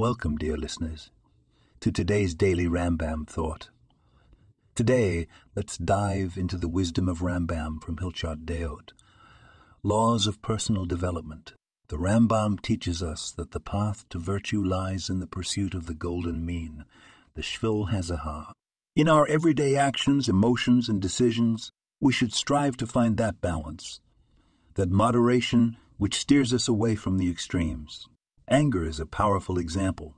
Welcome, dear listeners, to today's Daily Rambam Thought. Today, let's dive into the wisdom of Rambam from Hilchot Deot. Laws of personal development. The Rambam teaches us that the path to virtue lies in the pursuit of the golden mean, the Shvil Hazaha. In our everyday actions, emotions, and decisions, we should strive to find that balance, that moderation which steers us away from the extremes. Anger is a powerful example.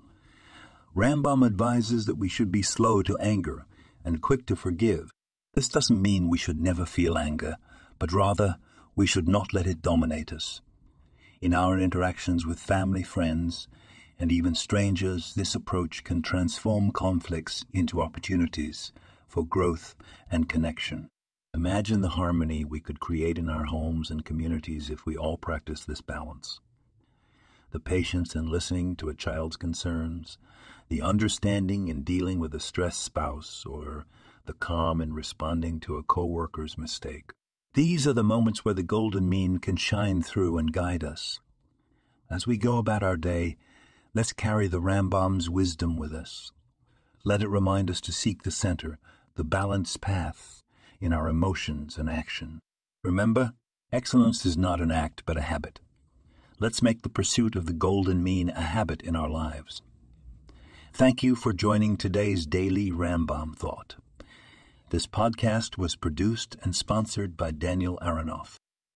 Rambam advises that we should be slow to anger and quick to forgive. This doesn't mean we should never feel anger, but rather we should not let it dominate us. In our interactions with family, friends, and even strangers, this approach can transform conflicts into opportunities for growth and connection. Imagine the harmony we could create in our homes and communities if we all practice this balance. The patience in listening to a child's concerns, the understanding in dealing with a stressed spouse, or the calm in responding to a co-worker's mistake. These are the moments where the golden mean can shine through and guide us. As we go about our day, let's carry the Rambam's wisdom with us. Let it remind us to seek the center, the balanced path, in our emotions and action. Remember, excellence is not an act but a habit. Let's make the pursuit of the golden mean a habit in our lives. Thank you for joining today's Daily Rambam Thought. This podcast was produced and sponsored by Daniel Aharonoff.